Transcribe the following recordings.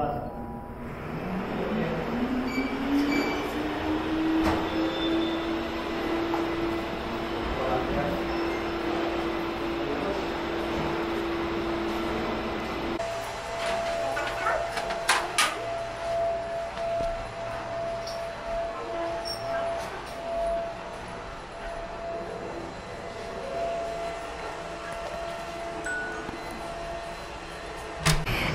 brother.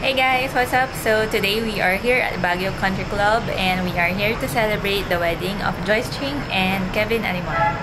Hey guys, what's up? So today we are here at Baguio Country Club and we are here to celebrate the wedding of Joyce Ching and Kevin Alimon.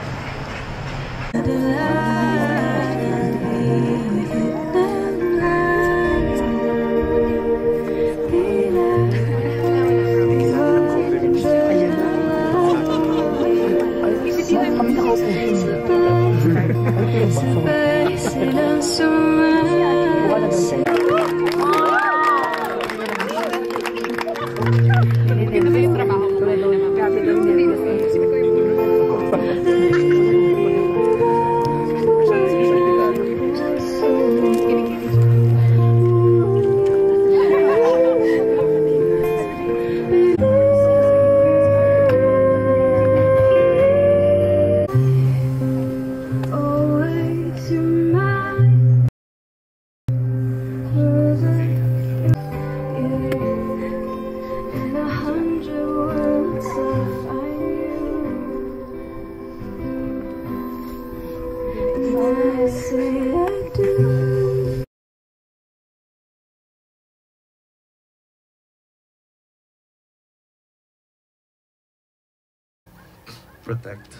Protect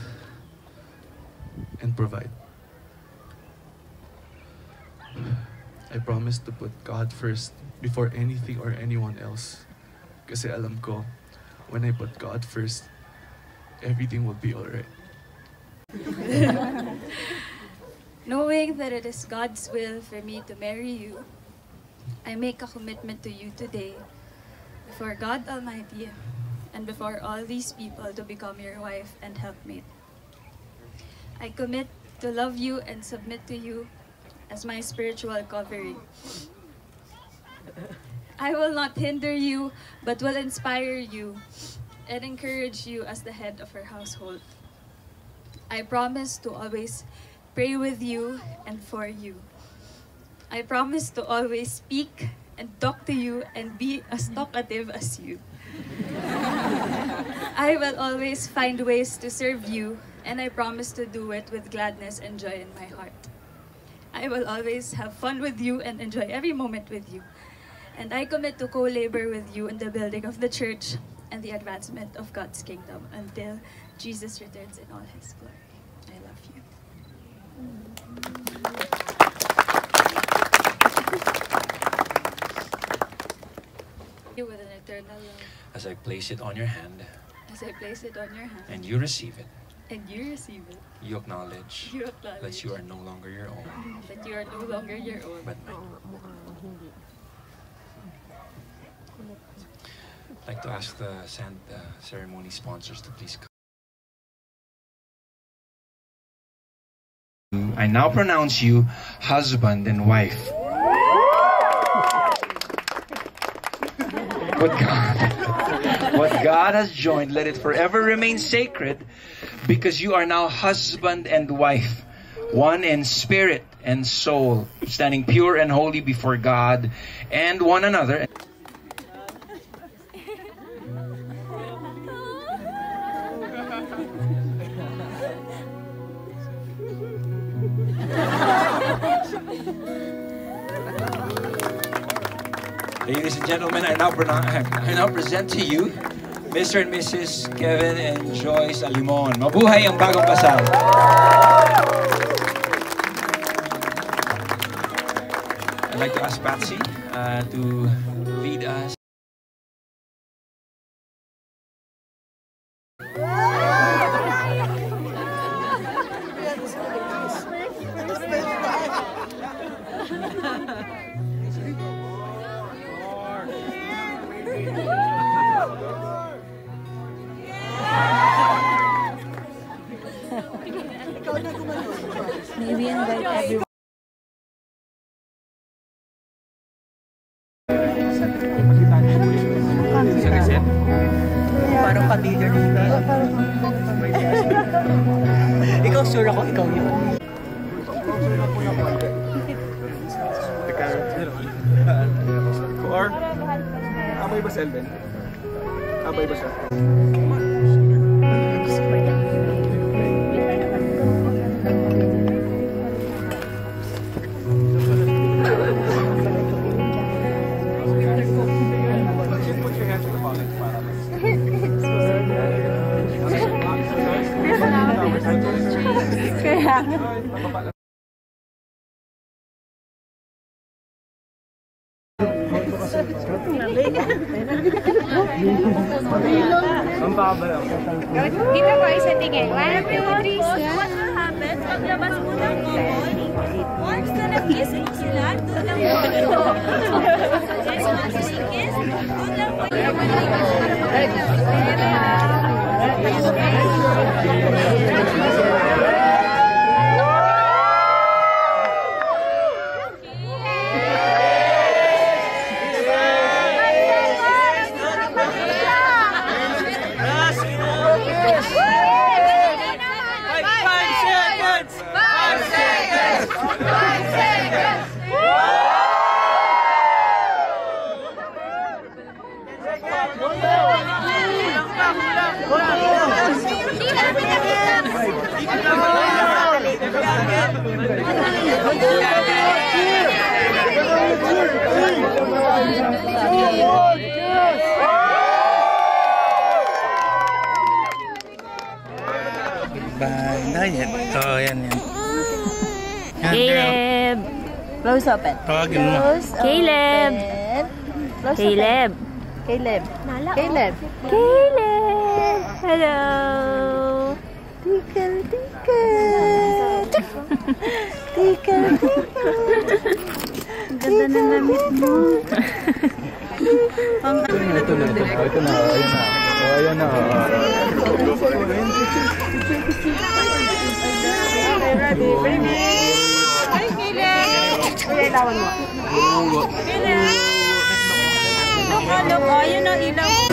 and provide. I promise to put God first before anything or anyone else. Kasi alam ko, when I put God first, everything will be alright. Knowing that it is God's will for me to marry you, I make a commitment to you today before God Almighty and before all these people to become your wife and helpmate. I commit to love you and submit to you as my spiritual covering. I will not hinder you, but will inspire you and encourage you as the head of our household. I promise to always pray with you and for you. I promise to always speak and talk to you and be as talkative as you. I will always find ways to serve you, and I promise to do it with gladness and joy in my heart. I will always have fun with you and enjoy every moment with you. And I commit to co-labor with you in the building of the church and the advancement of God's kingdom until Jesus returns in all his glory. I love you. With an eternal love. As I place it on your hand. As I place it on your hand. And you receive it. And you receive it. You acknowledge. You acknowledge. That you are no longer your own. That you are no longer your own. But mine. I'd like to ask the ceremony sponsors to please come. I now pronounce you husband and wife. What God has joined, let it forever remain sacred, because you are now husband and wife, one in spirit and soul, standing pure and holy before God and one another. Ladies and gentlemen, I now present to you Mr. and Mrs. Kevin and Joyce Alimon. Mabuhay ang bagong kasal. I'd like to ask Patsy to lead us. Maybe invite everyone. Parang pamilya na yun. Ikaw, sure ako, ikaw yun. The carrot. Or, amay ba si Elvin? Amay ba siya? Kaya dito po isa tingin. 1, 2, 3, what happens pag labas mo ng common? Once na nag-kiss sila, doon lang mo ito. Once na nag-kiss, doon lang mo ito. Caleb! Close open. Close Caleb! Open. Caleb! Caleb! Caleb! Caleb! Hello! Tickle, tickle! Tickle, tickle! Ganda na namit mo! Ito na, ito na, ito na. Ayan na. Ready, baby! Ilawan mo. Look, oh, yun ang ilaw.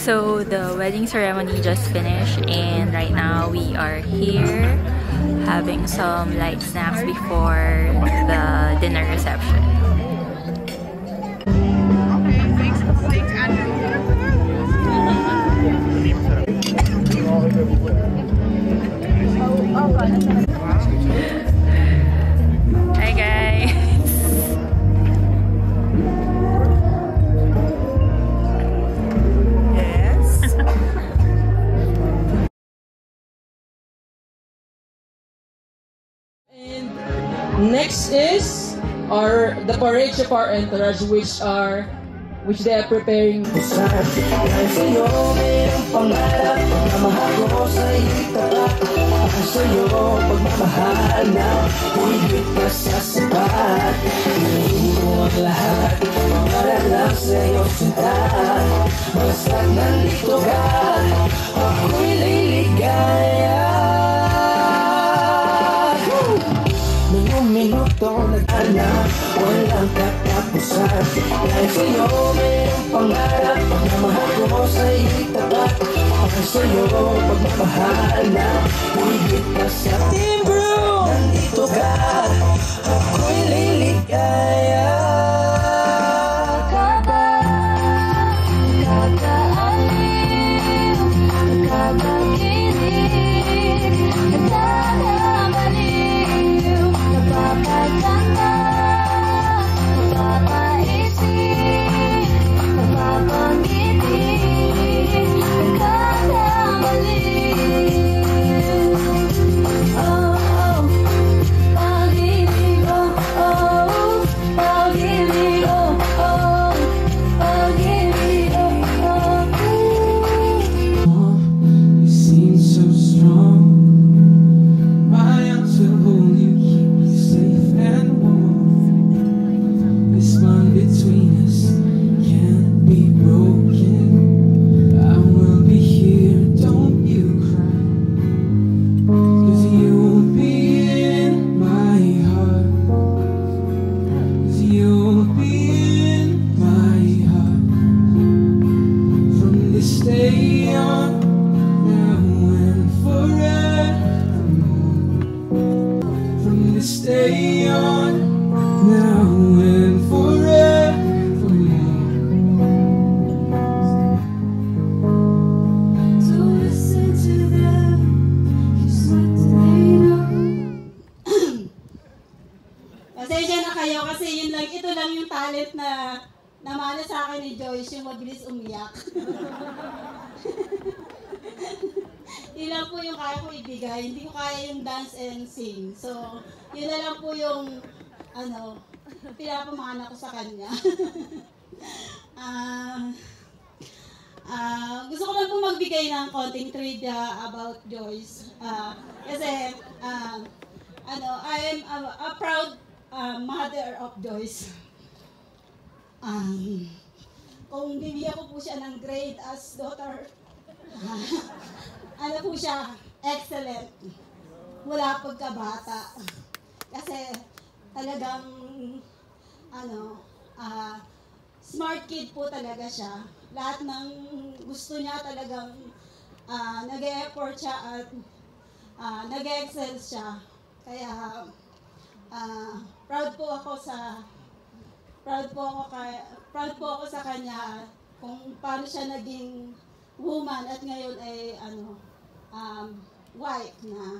So the wedding ceremony just finished and right now we are here having some light snacks before the dinner reception. Hi guys! Next is the parade of our entourage, which they are preparing. Walang katapusan dahil sa'yo mayroong pangarap pagmamahal ko sa'yo itapat ang sa'yo pagmamahal na higit pa sa Team Brew! Nandito ka ako'y liligaya kakaalim kakakilig nakakabaliw napapaganda Namana sa akin ni Joyce yung mabilis umiyak. Ilan po yung kaya ko ibigay. Hindi ko kaya yung dance and sing. So, yun na lang po yung ano, pinapamana ko sa kanya. Gusto ko lang po magbigay ng konting trivia about Joyce. Kasi, I am a proud mother of Joyce. Kung bibigyan ko po siya ng grade as daughter, ano po siya, excellent. Wala pagkabata. Kasi talagang, smart kid po talaga siya. Lahat ng gusto niya talagang nag-e-effort siya at nag-excel siya. Kaya, proud po ako sa kanya kung paano siya naging woman at ngayon ay wife na.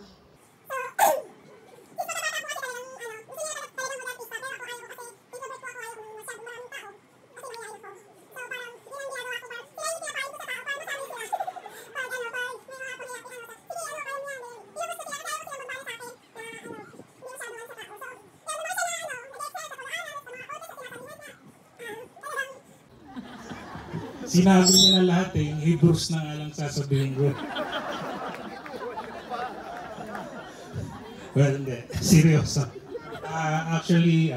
Sinabi niya na lahat eh, Hebrews na nga lang sasabihin ko. Well, hindi. Seryoso. Actually,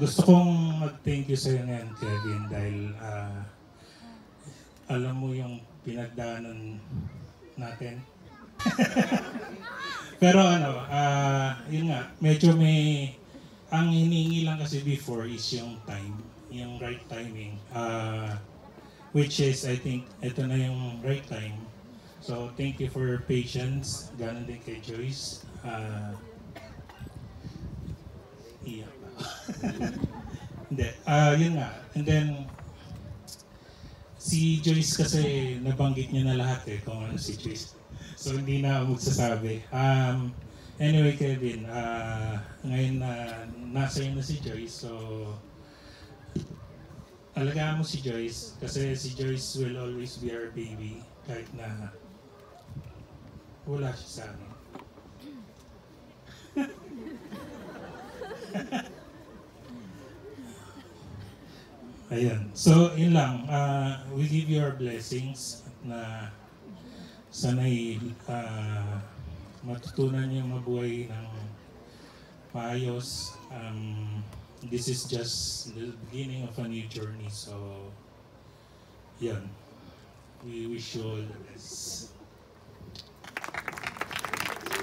gusto kong mag-thank you sa'yo ngayon, Kevin, dahil alam mo yung pinagdaanan natin. Pero yun nga, medyo may, ang hiningi lang kasi before is yung time, yung right timing. Which is, I think, ito na yung right time. So, thank you for your patience. Ganon din kay Joyce. Iyak na. Hindi. Yun nga. And then, si Joyce kasi nabanggit niya na lahat eh, kung ano si Joyce. So, hindi na magsasabi. Anyway, Kevin, ngayon nasa yun na si Joyce. So, alagaan mo si Joyce kasi si Joyce will always be our baby kahit na wala siya sa amin. Ayan. So, yun lang. We give you our blessings na sana'y matutunan niyong mabuhay ng maayos. This is just the beginning of a new journey, so yeah, we wish you all the best.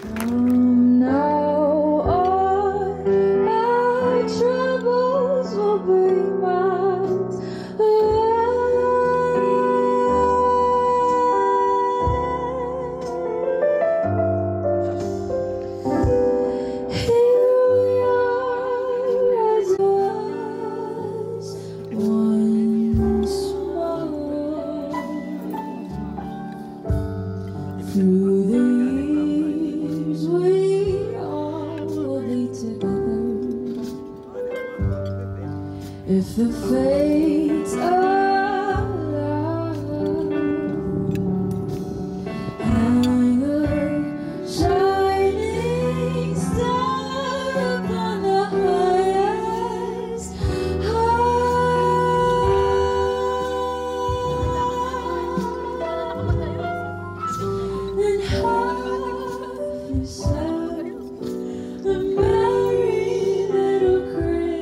From now on, my troubles will be miles away. If the fates allow, hang a shining star upon the highest high, and have yourself a merry little Christmas.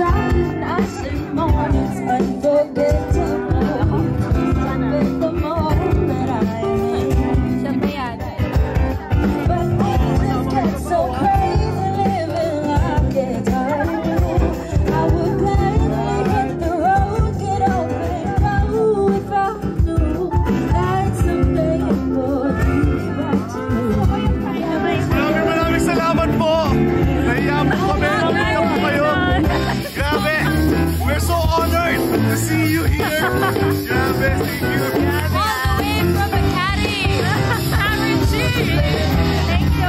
driving us in moments unforgettable. See you here. Grabe, thank you. All the way from Makati. Thank you. Oh,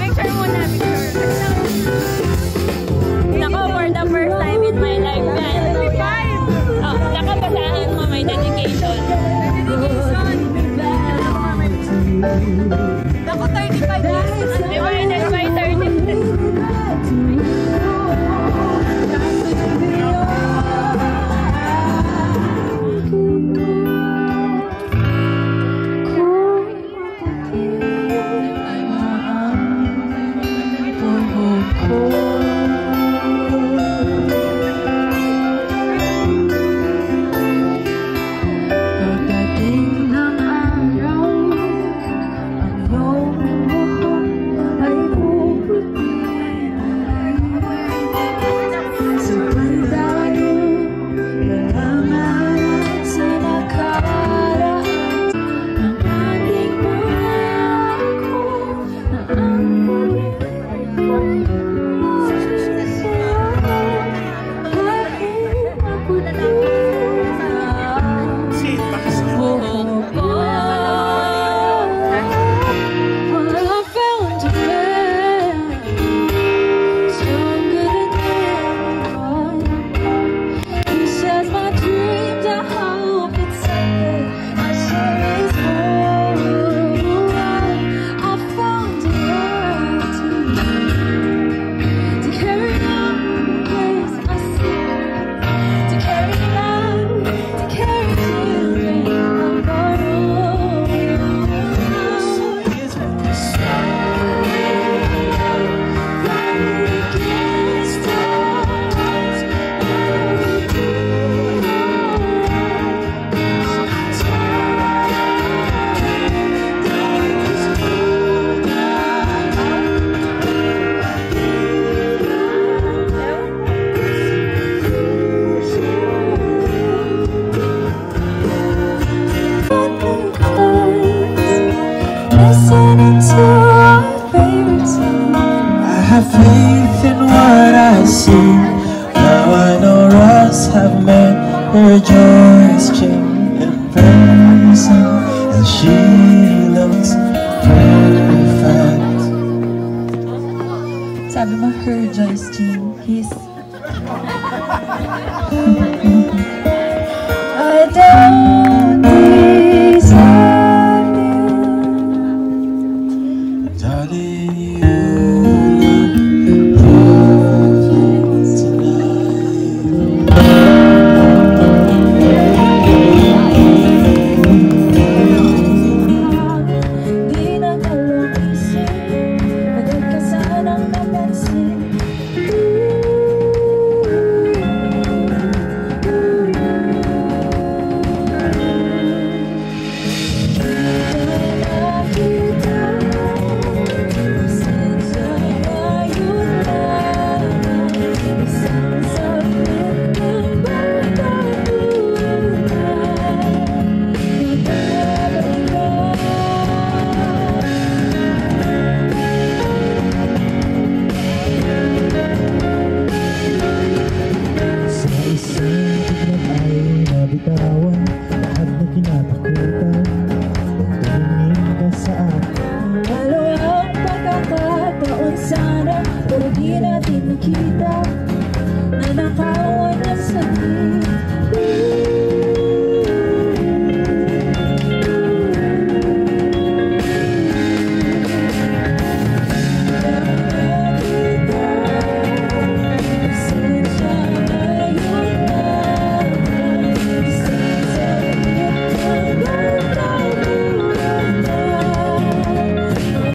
picture muna, picture. Nako, for the first time in my life. Oh, nakabasahan mo my dedication. Nako, 35 years. Divided by 30. Joyce Ching in person, and she looks perfect. Sabi mo, her Joyce Ching, he's